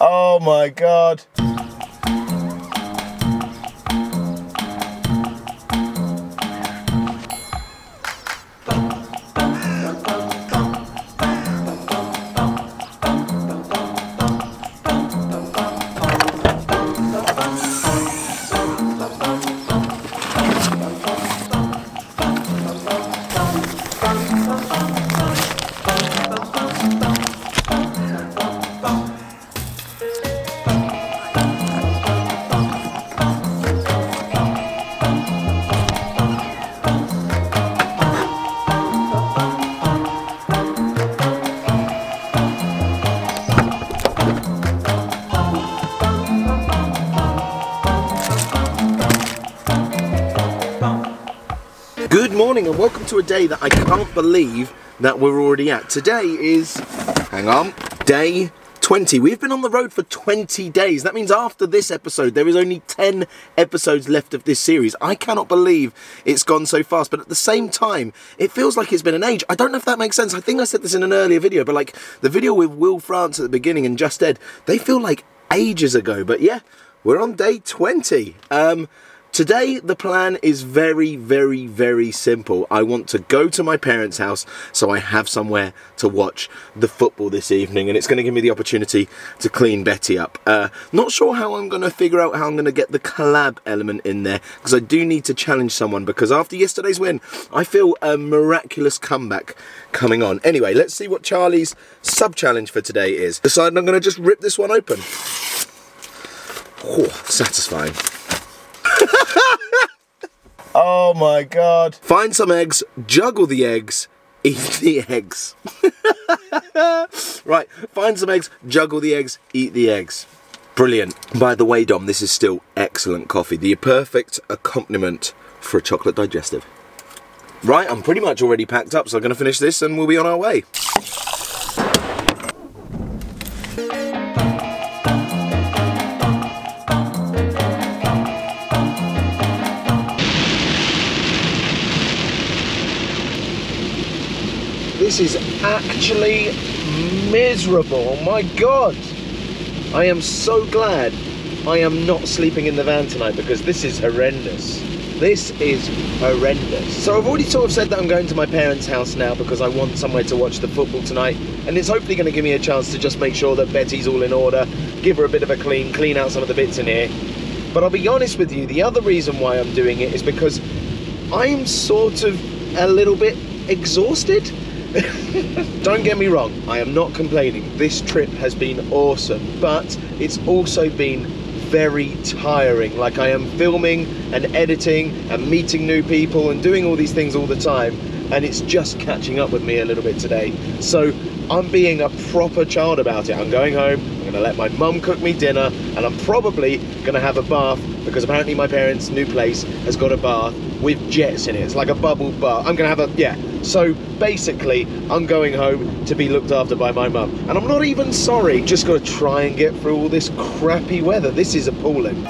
Oh my God. Good morning and welcome to a day that I can't believe that we're already at. Today is, hang on, day 20. We've been on the road for 20 days. That means after this episode, there is only 10 episodes left of this series. I cannot believe it's gone so fast, but at the same time, it feels like it's been an age. I don't know if that makes sense. I think I said this in an earlier video, but like the video with Will France at the beginning and Just Ed, they feel like ages ago, but yeah, we're on day 20. Today, the plan is very, very, very simple. I want to go to my parents' house so I have somewhere to watch the football this evening, and it's going to give me the opportunity to clean Betty up. Not sure how I'm going to figure out how I'm going to get the collab element in there, because I do need to challenge someone, because after yesterday's win, I feel a miraculous comeback coming on. Anyway, let's see what Charlie's sub-challenge for today is. Decided I'm going to just rip this one open. Oh, satisfying. Oh my God. Find some eggs, juggle the eggs, eat the eggs. Right, find some eggs, juggle the eggs, eat the eggs. Brilliant. By the way, Dom, this is still excellent coffee. The perfect accompaniment for a chocolate digestive. Right, I'm pretty much already packed up, so I'm going to finish this and we'll be on our way. This is actually miserable, my God. I am so glad I am not sleeping in the van tonight because this is horrendous. This is horrendous. So I've already sort of said that I'm going to my parents' house now because I want somewhere to watch the football tonight, and it's hopefully going to give me a chance to just make sure that Betty's all in order, give her a bit of a clean, clean out some of the bits in here. But I'll be honest with you, the other reason why I'm doing it is because I'm sort of a little bit exhausted. Don't get me wrong, I am not complaining. This trip has been awesome, but it's also been very tiring. Like, I am filming and editing and meeting new people and doing all these things all the time, and it's just catching up with me a little bit today. So I'm being a proper child about it. I'm going home, I'm going to let my mum cook me dinner, and I'm probably going to have a bath because apparently my parents' new place has got a bath with jets in it. It's like a bubble bath. I'm going to have a, yeah. So basically, I'm going home to be looked after by my mum. And I'm not even sorry, just got to try and get through all this crappy weather. This is appalling.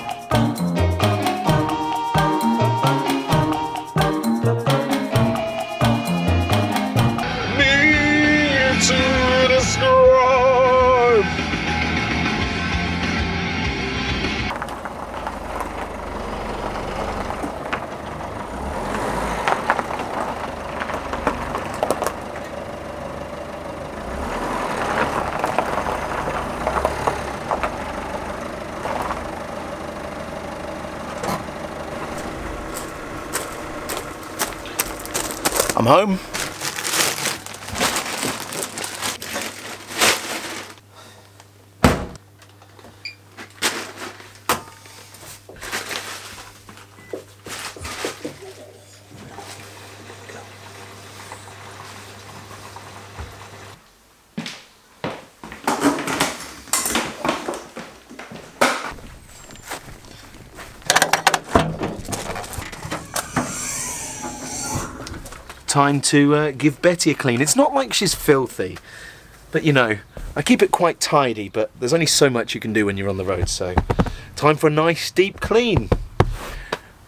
I'm home. Time to give Betty a clean. It's not like she's filthy, but you know, I keep it quite tidy, but there's only so much you can do when you're on the road, so time for a nice deep clean.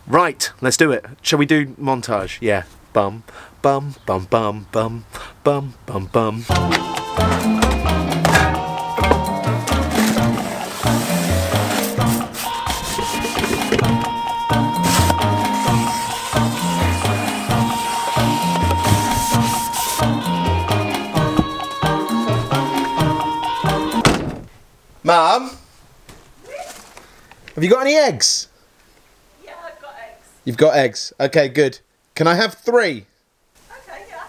Right, let's do it. Shall we do montage? Yeah. Bum, bum, bum, bum, bum, bum, bum, bum. Mum, have you got any eggs? Yeah, I've got eggs. You've got eggs. Okay, good. Can I have 3? Okay, yeah.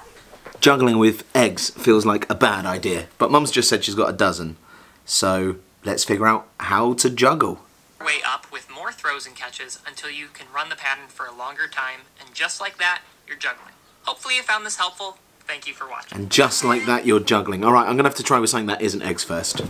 Juggling with eggs feels like a bad idea, but Mum's just said she's got a dozen. So let's figure out how to juggle. Way up with more throws and catches until you can run the pattern for a longer time, and just like that, you're juggling. Hopefully you found this helpful. Thank you for watching. And just like that, you're juggling. All right, I'm gonna have to try with something that isn't eggs first.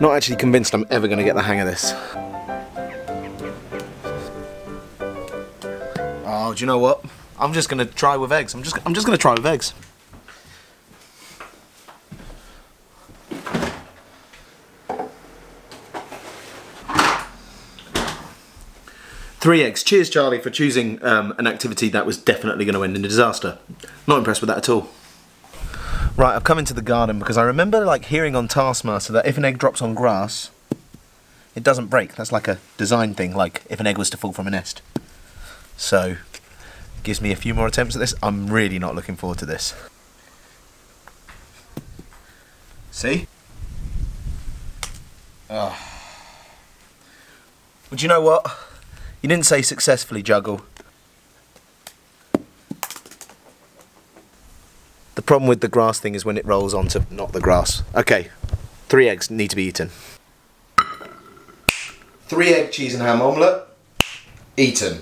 Not actually convinced I'm ever going to get the hang of this. Oh, do you know what? I'm just going to try with eggs. I'm just going to try with eggs. Three eggs. Cheers, Charlie, for choosing an activity that was definitely going to end in a disaster. Not impressed with that at all. Right, I've come into the garden because I remember hearing on Taskmaster that if an egg drops on grass, it doesn't break. That's like a design thing, like if an egg was to fall from a nest. So, gives me a few more attempts at this. I'm really not looking forward to this. See? Oh. Well, do you know what? You didn't say successfully juggle. The problem with the grass thing is when it rolls onto not the grass. Okay, 3 eggs need to be eaten. 3 egg cheese and ham omelette, eaten.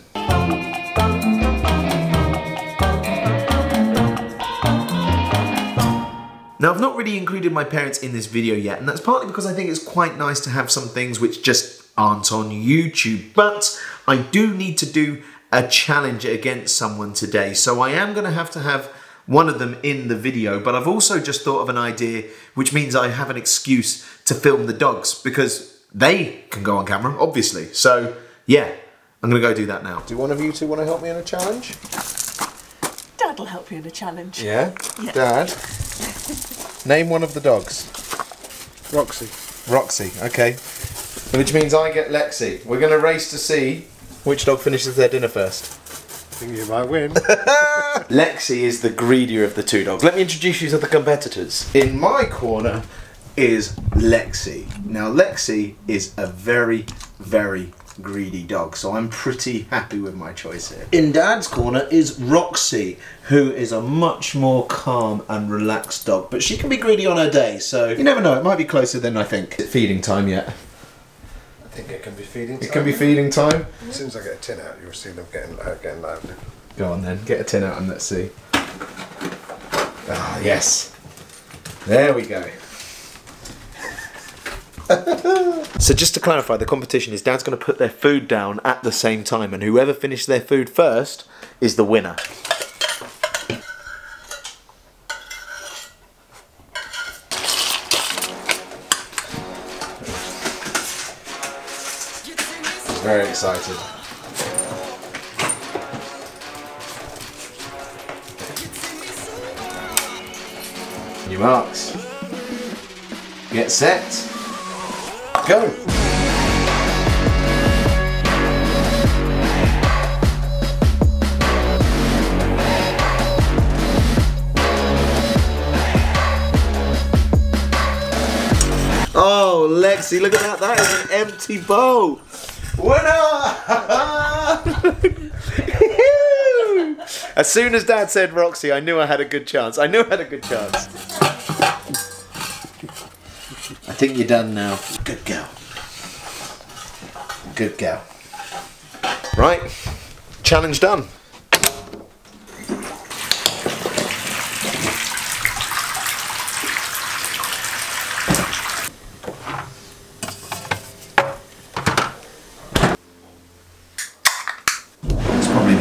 Now I've not really included my parents in this video yet, and that's partly because I think it's quite nice to have some things which just aren't on YouTube, but I do need to do a challenge against someone today, so I am gonna have to have one of them in the video, but I've also just thought of an idea which means I have an excuse to film the dogs because they can go on camera, obviously. So yeah, I'm gonna go do that now. Do one of you two want to help me in a challenge? Dad will help you in a challenge. Yeah? Yeah. Dad? Name one of the dogs. Roxy. Roxy, okay. Which means I get Lexi. We're gonna race to see which dog finishes their dinner first. I think you might win. Lexi is the greedier of the two dogs. Let me introduce you to the competitors. In my corner is Lexi. Now Lexi is a very, very greedy dog, so I'm pretty happy with my choice here. In Dad's corner is Roxy, who is a much more calm and relaxed dog, but she can be greedy on her day, so you never know, it might be closer than I think. Is it feeding time yet? I think it can be feeding time. It can be feeding time. As soon as I get a tin out, you'll see them getting loud. Go on then, get a tin out and let's see. Ah, yes. There we go. So just to clarify, the competition is Dad's going to put their food down at the same time, and whoever finishes their food first is the winner. Very excited. New marks. Get set. Go. Oh, Lexi, look at that. That is an empty bowl. Winner! As soon as Dad said Roxy, I knew I had a good chance. I knew I had a good chance. I think you're done now. Good girl. Good girl. Right, challenge done.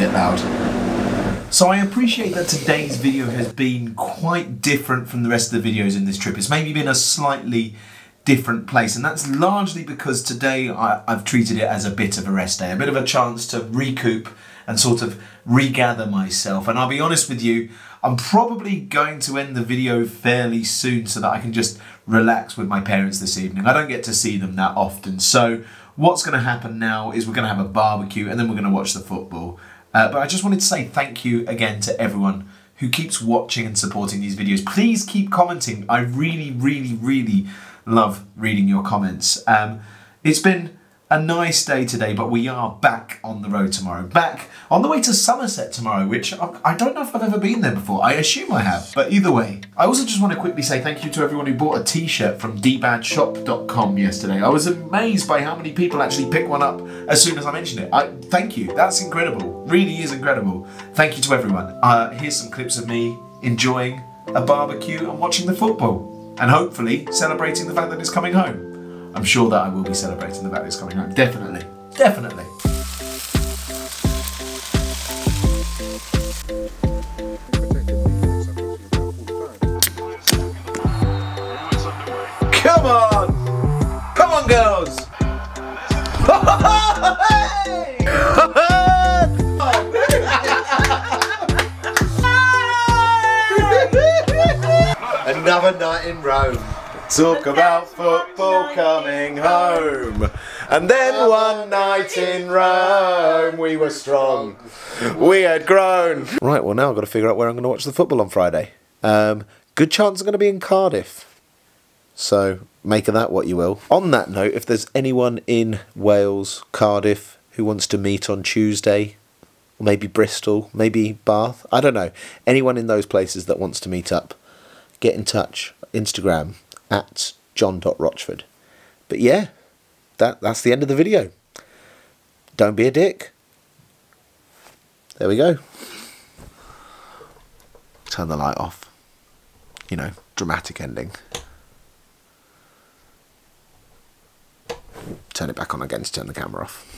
bit loud. So I appreciate that today's video has been quite different from the rest of the videos in this trip. It's maybe been a slightly different place, and that's largely because today I've treated it as a bit of a rest day, a bit of a chance to recoup and sort of regather myself. And I'll be honest with you, I'm probably going to end the video fairly soon so that I can just relax with my parents this evening. I don't get to see them that often, so what's going to happen now is we're going to have a barbecue and then we're going to watch the football. But I just wanted to say thank you again to everyone who keeps watching and supporting these videos. Please keep commenting. I really, really, really love reading your comments. It's been a nice day today, but we are back on the road tomorrow. Back on the way to Somerset tomorrow, which I don't know if I've ever been there before. I assume I have, but either way. I also just want to quickly say thank you to everyone who bought a t-shirt from dbadshop.com yesterday. I was amazed by how many people actually pick one up as soon as I mentioned it. Thank you, that's incredible. Really is incredible. Thank you to everyone. Here's some clips of me enjoying a barbecue and watching the football, and hopefully celebrating the fact that it's coming home. I'm sure that I will be celebrating the fact that it's coming home. Definitely, definitely. Come on! Come on, girls! Another night in Rome. Talk about football coming home. And then one night in Rome, we were strong. We had grown. Right, well now I've got to figure out where I'm going to watch the football on Friday. Good chance I'm going to be in Cardiff. So, make of that what you will. On that note, if there's anyone in Wales, Cardiff, who wants to meet on Tuesday, or maybe Bristol, maybe Bath, I don't know. Anyone in those places that wants to meet up, get in touch. Instagram. At john.rochford. But yeah, that's the end of the video. Don't be a dick. There we go. Turn the light off. You know, dramatic ending. Turn it back on again to turn the camera off.